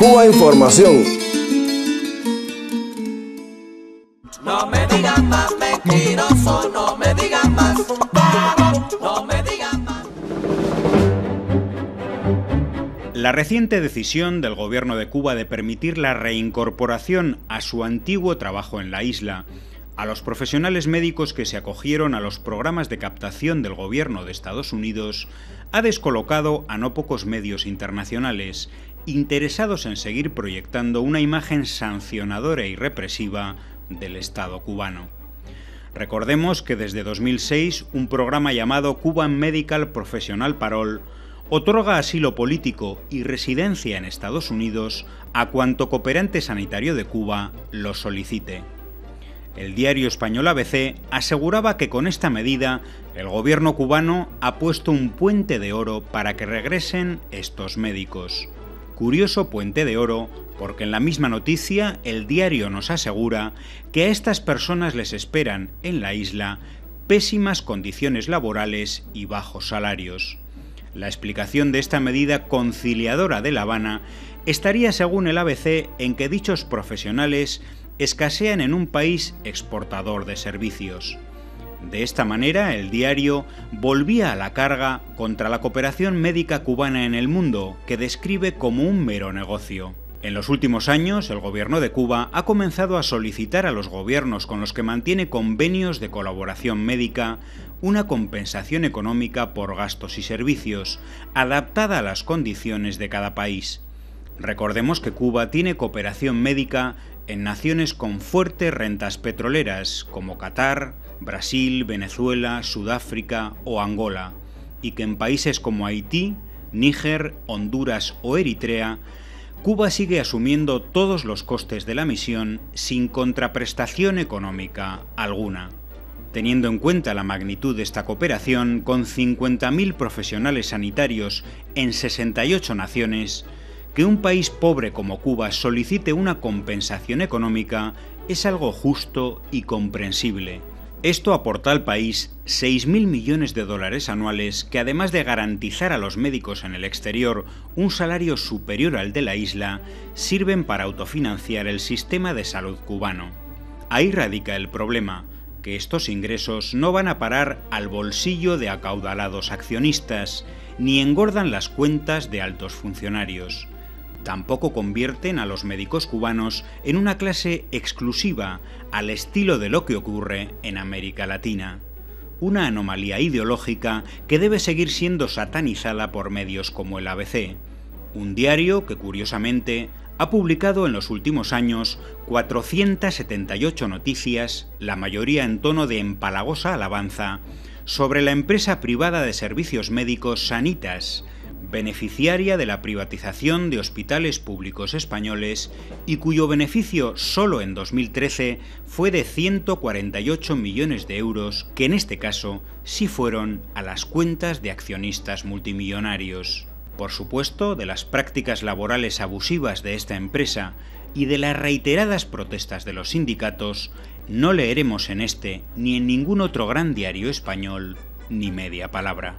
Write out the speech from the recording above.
Cuba Información. No me digan más mentiroso, no me digan más, no me digan más. La reciente decisión del gobierno de Cuba de permitir la reincorporación a su antiguo trabajo en la isla a los profesionales médicos que se acogieron a los programas de captación del gobierno de Estados Unidos ha descolocado a no pocos medios internacionales interesados en seguir proyectando una imagen sancionadora y represiva del Estado cubano. Recordemos que desde 2006 un programa llamado Cuban Medical Professional Parole otorga asilo político y residencia en Estados Unidos a cuanto cooperante sanitario de Cuba lo solicite. El diario español ABC aseguraba que con esta medida el gobierno cubano ha puesto un puente de oro para que regresen estos médicos. Curioso puente de oro, porque en la misma noticia el diario nos asegura que a estas personas les esperan en la isla pésimas condiciones laborales y bajos salarios. La explicación de esta medida conciliadora de La Habana estaría, según el ABC, en que dichos profesionales escasean en un país exportador de servicios. De esta manera, el diario volvía a la carga contra la cooperación médica cubana en el mundo, que describe como un mero negocio. En los últimos años, el gobierno de Cuba ha comenzado a solicitar a los gobiernos con los que mantiene convenios de colaboración médica una compensación económica por gastos y servicios, adaptada a las condiciones de cada país. Recordemos que Cuba tiene cooperación médica en naciones con fuertes rentas petroleras, como Qatar, Brasil, Venezuela, Sudáfrica o Angola, y que en países como Haití, Níger, Honduras o Eritrea, Cuba sigue asumiendo todos los costes de la misión sin contraprestación económica alguna. Teniendo en cuenta la magnitud de esta cooperación, con 50.000 profesionales sanitarios en 68 naciones, que un país pobre como Cuba solicite una compensación económica es algo justo y comprensible. Esto aporta al país 6.000 millones de dólares anuales que, además de garantizar a los médicos en el exterior un salario superior al de la isla, sirven para autofinanciar el sistema de salud cubano. Ahí radica el problema, que estos ingresos no van a parar al bolsillo de acaudalados accionistas, ni engordan las cuentas de altos funcionarios. Tampoco convierten a los médicos cubanos en una clase exclusiva, al estilo de lo que ocurre en América Latina. Una anomalía ideológica que debe seguir siendo satanizada por medios como el ABC, un diario que, curiosamente, ha publicado en los últimos años 478 noticias, la mayoría en tono de empalagosa alabanza, sobre la empresa privada de servicios médicos Sanitas, beneficiaria de la privatización de hospitales públicos españoles y cuyo beneficio solo en 2013 fue de 148 millones de euros, que en este caso sí fueron a las cuentas de accionistas multimillonarios. Por supuesto, de las prácticas laborales abusivas de esta empresa y de las reiteradas protestas de los sindicatos no leeremos en este ni en ningún otro gran diario español ni media palabra.